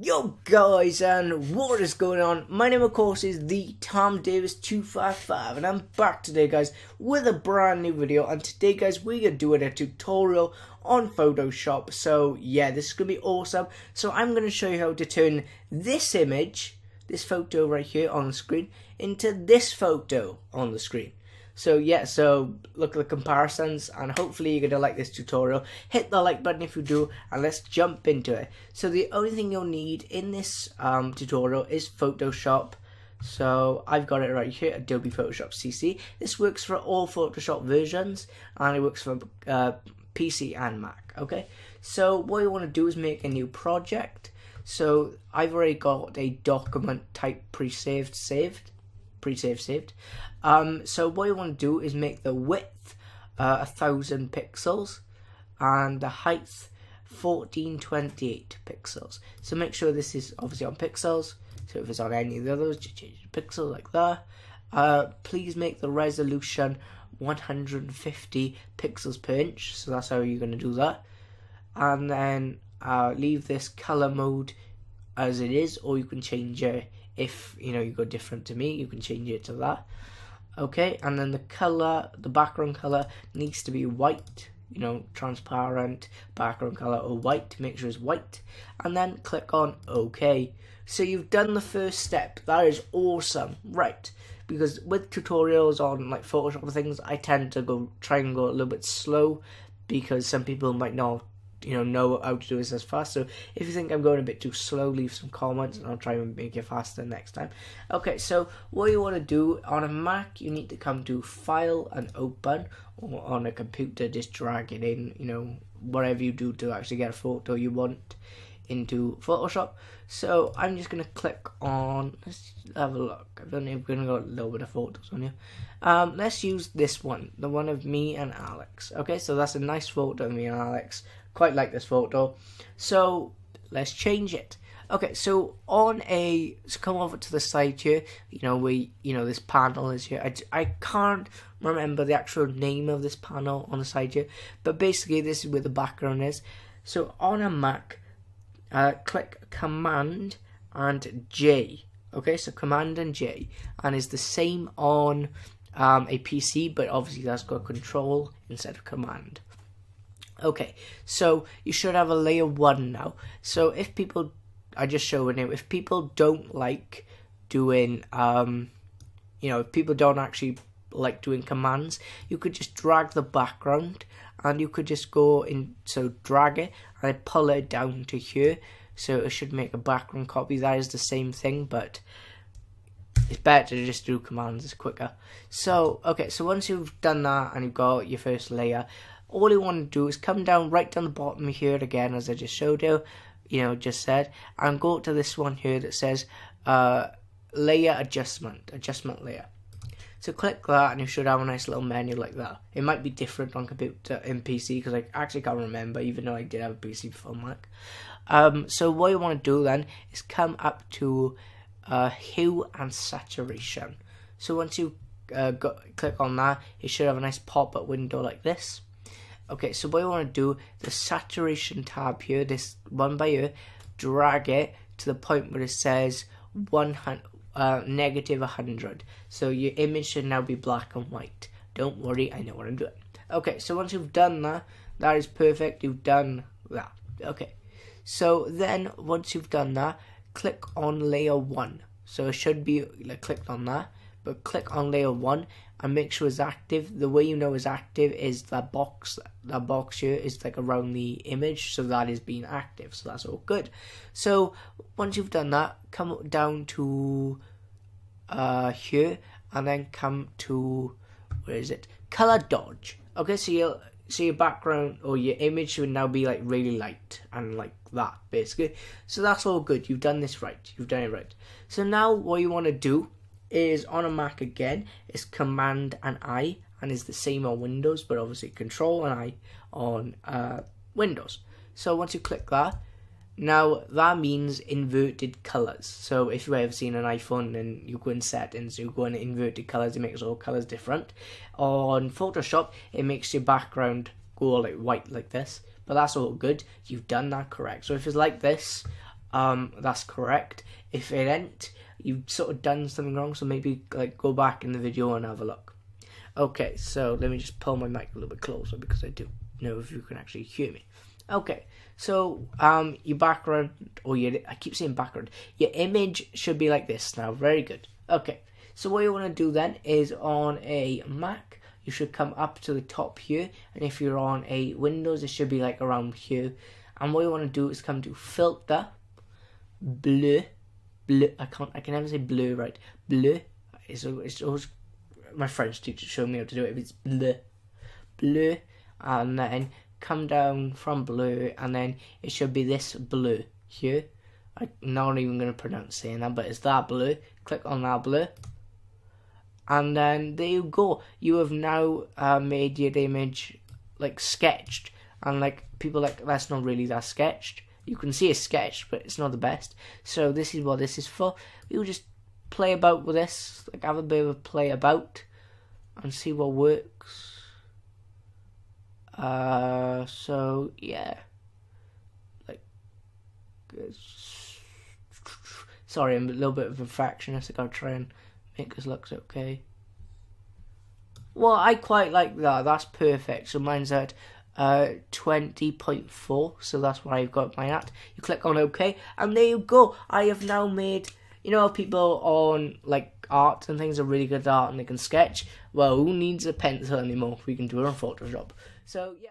Yo guys, and what is going on? My name of course is the Tom Davies255 and I'm back today guys with a brand new video, and today guys we're going to do a tutorial on Photoshop. So yeah, this is going to be awesome. So I'm going to show you how to turn this image, this photo right here on the screen, into this photo on the screen. So yeah, so look at the comparisons, and hopefully you're going to like this tutorial. Hit the like button if you do, and let's jump into it. So the only thing you'll need in this tutorial is Photoshop. So I've got it right here, Adobe Photoshop CC. This works for all Photoshop versions, and it works for PC and Mac, okay? So what you want to do is make a new project. So I've already got a document type pre-saved. So what you want to do is make the width 1000 pixels and the height 1428 pixels. So make sure this is obviously on pixels. So if it's on any of the others, just change the pixel like that. Please make the resolution 150 pixels per inch. So that's how you're going to do that. And then leave this color mode as it is, or you can change it. If you know you go different to me, you can change it to that, okay? And then the color, the background color needs to be white, you know, transparent background color or white. Make sure it's white, and then click on OK. So you've done the first step. That is awesome, right? Because with tutorials on like Photoshop and things, I tend to try and go a little bit slow, because some people might not, you know how to do this as fast. So if you think I'm going a bit too slow, leave some comments and I'll try and make it faster next time. Okay, so what you want to do on a Mac, you need to come to File and Open, or on a computer just drag it in, you know, whatever you do to actually get a photo you want into Photoshop. So I'm just going to click on, let's have a look. I've only going to got a little bit of photos on here. Let's use this one, the one of me and Alex. Okay, so that's a nice photo of me and Alex. Quite like this photo, so let's change it. Okay, so so come over to the side here, you know, this panel is here. I can't remember the actual name of this panel on the side here, but basically this is where the background is. So on a Mac, click Command and J. Okay, so Command and J, and it's the same on a PC, but obviously that's got Control instead of Command. Okay, so you should have a layer 1 now. So if people, I just showing it, if people don't like doing, you know, if people don't actually like doing commands, you could just drag the background, and you could just go in, so drag it, and pull it down to here. So it should make a background copy. That is the same thing, but it's better to just do commands, it's quicker. So, okay, so once you've done that, and you've got your first layer, all you want to do is come down right down the bottom here again, as I just showed you, and go to this one here that says layer adjustment layer. So click that, and you should have a nice little menu like that. It might be different on computer and PC, because I actually can't remember, even though I did have a PC before Mac. So what you want to do then is come up to Hue and Saturation. So once you click on that, it should have a nice pop-up window like this. Okay, so what you want to do, the saturation tab here, this one by here, drag it to the point where it says -100. So your image should now be black and white. Don't worry, I know what I'm doing. Okay, so once you've done that, that is perfect, you've done that. Okay, so then once you've done that, click on layer 1. So it should be like, clicked on that, but click on layer 1 and make sure it's active. The way you know it's active is that box. That box here is like around the image, so that is being active, so that's all good. So once you've done that, come down to here, and then come to, where is it? Color Dodge. Okay, so you'll see your background or your image should now be like really light and like that basically. So that's all good. You've done this right. You've done it right. So now what you want to do is on a Mac again, it's Command and I, and is the same on Windows, but obviously Control and I on Windows. So once you click that, now that means inverted colors. So if you've ever seen an iPhone and you go in settings, you go in inverted colors, it makes all colors different. On Photoshop, it makes your background go like white like this, but that's all good. You've done that correct. So if it's like this, that's correct. If it ain't, you've sort of done something wrong, so maybe like go back in the video and have a look. Okay, so let me just pull my mic a little bit closer because I don't know if you can actually hear me. Okay, so your background, or your, I keep saying background, your image should be like this now. Very good. Okay, so what you want to do then is on a Mac, you should come up to the top here, and if you're on a Windows, it should be like around here. And what you want to do is come to Filter, Blur, Blur. I can never say blur right. Blur. It's always my French teacher showed me how to do it. It's blur, blur, and then come down from blur, and then it should be this blur here. I'm not even going to pronounce saying that, but it's that blur. Click on that blur, and then there you go. You have now made your image like sketched, and like people like that's not really that sketched. You can see it's sketched, but it's not the best. So this is what this is for. You'll just play about with this, like have a bit of a play about, and see what works. So yeah, like, sorry, I'm a little bit of a perfectionist. I gotta try and make this look okay. Well, I quite like that. That's perfect. So mine's at 20.4, so that's what I've got mine at. You click on OK, and there you go. I have now made. You know how people on like art and things are really good at art and they can sketch? Well, who needs a pencil anymore? We can do it on Photoshop. So yeah.